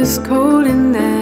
was cold in there.